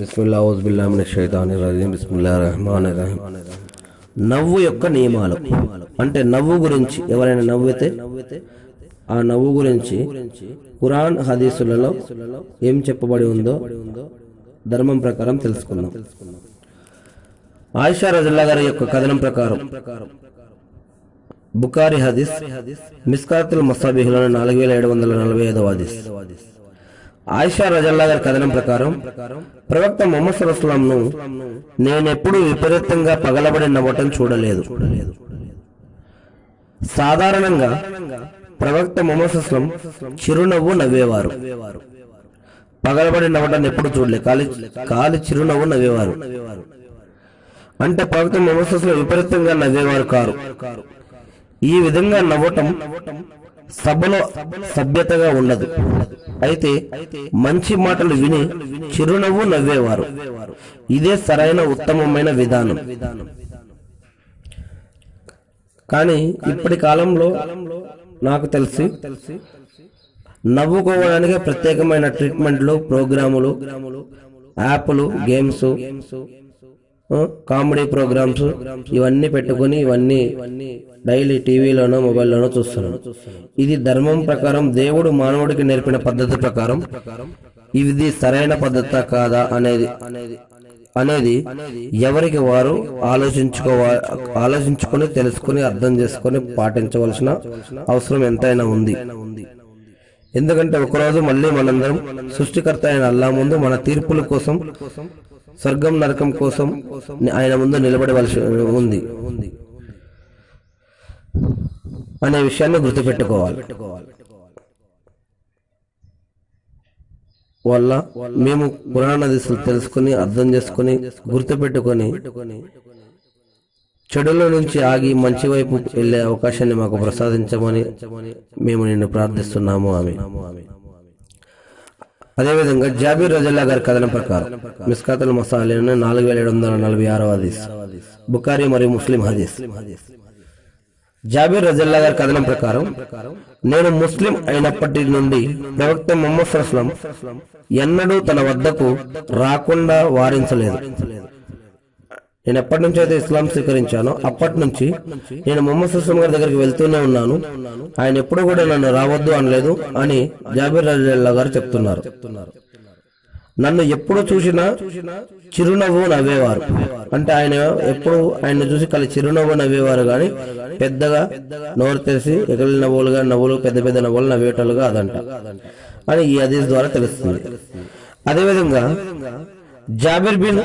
बिस्मिल्लाहिर्रहमानिर्रहीम बिस्मिल्लाहिर्रहमानिर्रहीम నవ్వు యొక్క నియమాలు అంటే నవ్వు గురించి ఎవరైనా నవ్వితే ఆ నవ్వు గురించి ఖురాన్ హదీసులలో ఏం చెప్పబడి ఉందో ధర్మం ప్రకారం తెలుసుకుందాం. ఆయిషా రజల్లాహు గారి యొక్క కథనం ప్రకారం బుఖారీ హదీస్ మిస్కాతుల్ మసాబిహ్లోని 4745వ హదీస్ ఆయిషా రజల్లాహు గారి కథనం ప్రకారం ప్రవక్త ముహమ్మద్ సల్లల్లాహు అలైహి వసల్లంను నేనెప్పుడు విపరీతంగా పగలబడి నవ్వటం చూడలేదు. సాధారణంగా ప్రవక్త ముహమ్మద్ సల్లల్లాహు అలైహి వసల్లం చిరునవ్వు నవ్వేవారు, పగలబడి నవ్వటాన్ని ఎప్పుడు చూడలేదు, కాలి చిరునవ్వు నవ్వేవారు. అంటే ప్రవక్త ముహమ్మద్ సల్లల్లాహు అలైహి వసల్లం విపరీతంగా నవ్వేవారు కారు. ఈ విధంగా నవ్వటం సభలో సభ్యతగా ఉండదు. అయితే మంచి మాటలు విని చిరునవ్వు నవ్వేవారు. ఇదే సరైన ఉత్తమమైన విధానం. కానీ ఇప్పటి కాలంలో నాకు తెలిసి నవ్వుకోవడానికి ప్రత్యేకమైన ట్రీట్మెంట్లు, ప్రోగ్రాములు, యాప్లు, గేమ్స్, కామెడీ ప్రోగ్రామ్స్ ఇవన్నీ పెట్టుకుని ఇవన్నీ డైలీ టీవీలోనో మొబైల్లోనో చూస్తున్నాను. ఇది ధర్మం ప్రకారం దేవుడు మానవుడికి నేర్పిన పద్ధతి ప్రకారం ఇది సరైన పద్ధతి కాదా అనేది ఎవరికి వారు ఆలోచించుకుని తెలుసుకుని అర్థం చేసుకుని పాటించవలసిన అవసరం ఎంతైనా ఉంది. ఎందుకంటే ఒకరోజు మళ్ళీ మనందరం సృష్టికర్త అయిన అల్లా ముందు మన తీర్పుల కోసం, స్వర్గం నరకం కోసం ఆయన ముందు నిలబడవలసి ఉంది అనే విషయాన్ని గుర్తుపెట్టుకోవాలి. వల్ల మేము ఖురాన్ హదీసులు తెలుసుకుని అర్థం చేసుకుని గుర్తుపెట్టుకొని చెడుల నుంచి ఆగి మంచి వైపు వెళ్లే అవకాశాన్ని మాకు ప్రసాదించమని మేము నిన్ను ప్రార్థిస్తున్నాము. ఆమీన్. అదేవిధంగా జాబీర్ రజల్లాహు గారి కథనం ప్రకారం మిస్కాతుల్ మసాలిన 4746వ హదీస్ బుఖారీ మరియు ముస్లిం హదీస్. జాబీర్ రజల్లాహు గారి కథనం ప్రకారం నేను ముస్లిం అయినప్పటి నుండి ప్రవక్త ముహమ్మద్ సల్లల్లాహు అలైహి వసల్లం ఎన్నడూ తన వద్దకు రాకుండా వారించలేదు. నేను ఎప్పటి నుంచి అయితే ఇస్లాం స్వీకరించానో అప్పటి నుంచి నేను ముహమ్మద్ సల్లల్లాహు గారి దగ్గరికి వెళ్తూనే ఉన్నాను. ఆయన ఎప్పుడు కూడా నన్ను రావద్దు అనలేదు అని జాబీర్ రజల్లాహు గారు చెప్తున్నారు. నన్ను ఎప్పుడు చూసినా చిరునవ్వు నవ్వేవారు. అంటే ఆయన చూసి కలి చిరునవ్వు నవ్వేవారు కానీ పెద్దగా నోరు తెరిసి ఎగలి నవ్వులుగా పెద్ద నవ్వులు నవ్వేటలుగా అదంట అని ఈ హదీస్ ద్వారా తెలుస్తుంది. అదేవిధంగా జాబిర్ బిన్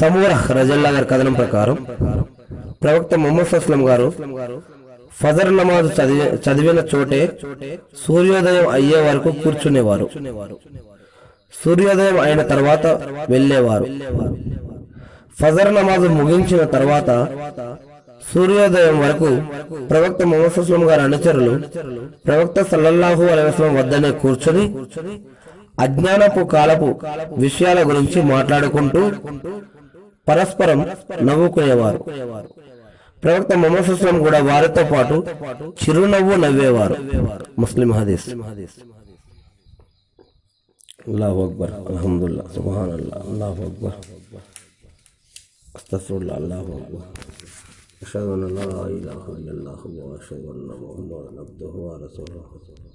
సమూరహ్ రజల్లాహు గారి కథనం ప్రకారం ప్రవక్త ముహమ్మద్ సల్లల్లాహు గారు ఫజర్ నమాజ్ చదివిన చోటే సూర్యోదయం అయ్యే వరకు కూర్చునేవారు. సూర్యోదయం అయిన తర్వాత వెళ్ళేవారు. ఫజర్ నమాజ్ ముగించిన తర్వాత సూర్యోదయం వరకు ప్రవక్త ముహమ్మద్ సల్లల్లాహు అలైహి వసల్లం గారి అనుచరులు ప్రవక్త సల్లల్లాహు అలైహి వసల్లం వద్దనే కూర్చొని అజ్ఞానపు కాలపు విషయాల గురించి మాట్లాడుకుంటూ పరస్పరం నవ్వుకునేవారు. ప్రవక్త ముహమ్మద్ సల్లల్లాహు అలైహి వసల్లం కూడా వారితో పాటు చిరునవ్వు నవ్వేవారు. ముస్లిం హదీస్. అల్లాహు అక్బర్, అల్హమ్దుల్లాహ్, సుబ్హానల్లాహ్, అల్లాహు అక్బర్, అస్తగ్ఫిరుల్లాహ్, అల్లాహు అక్బర్, అష్హదు అన్ లా ఇలాహ ఇల్లల్లాహ్ వ అష్హదు అన్న ముహమ్మదన్ అబ్దుహు వ రసూలుహు.